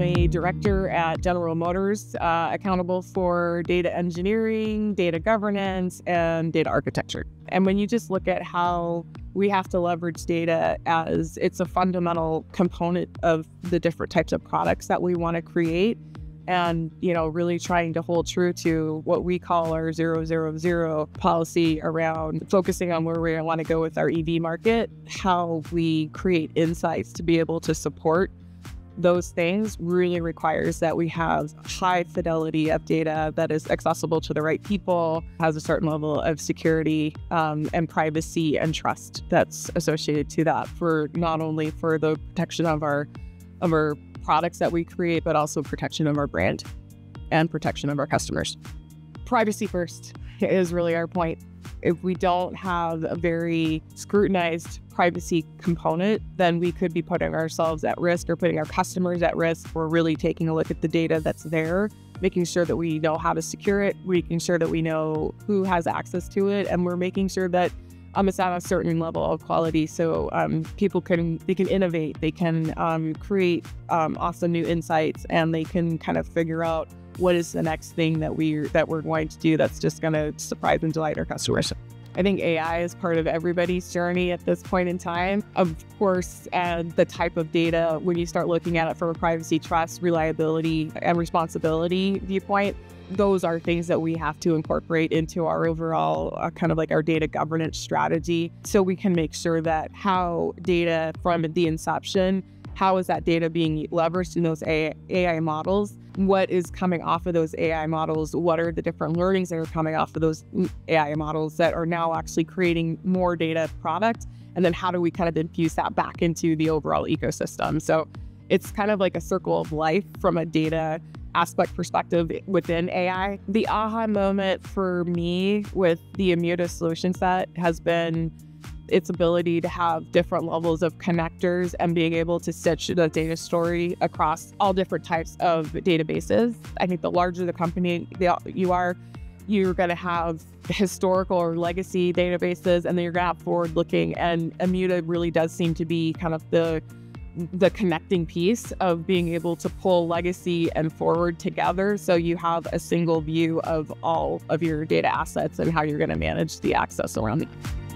am a director at General Motors, accountable for data engineering, data governance, and data architecture. And when you just look at how we have to leverage data as it's a fundamental component of the different types of products that we want to create, and really trying to hold true to what we call our 0-0-0 policy around focusing on where we want to go with our EV market, how we create insights to be able to support those things really requires that we have high fidelity of data that is accessible to the right people, has a certain level of security and privacy and trust that's associated to that, for not only for the protection of our products that we create, but also protection of our brand and protection of our customers. Privacy first is really our point. If we don't have a very scrutinized privacy component, then we could be putting ourselves at risk or putting our customers at risk. We're really taking a look at the data that's there, making sure that we know how to secure it, making sure that we know who has access to it, and we're making sure that it's at a certain level of quality, so people can innovate, they can create awesome new insights, and they can kind of figure out what is the next thing that we're going to do that's just going to surprise and delight our customers. I think AI is part of everybody's journey at this point in time. Of course, and the type of data, when you start looking at it from a privacy, trust, reliability, and responsibility viewpoint, those are things that we have to incorporate into our overall kind of like our data governance strategy, so we can make sure that how data from the inception, how is that data being leveraged in those AI models? What is coming off of those AI models? What are the different learnings that are coming off of those AI models that are now actually creating more data product? And then how do we kind of infuse that back into the overall ecosystem? So it's kind of like a circle of life from a data aspect perspective within AI. The aha moment for me with the Immuta solution set has been its ability to have different levels of connectors and being able to stitch the data story across all different types of databases. I think the larger the company you are, you're going to have historical or legacy databases, and then you're going to have forward-looking, and Immuta really does seem to be kind of the connecting piece of being able to pull legacy and forward together, so you have a single view of all of your data assets and how you're going to manage the access around it.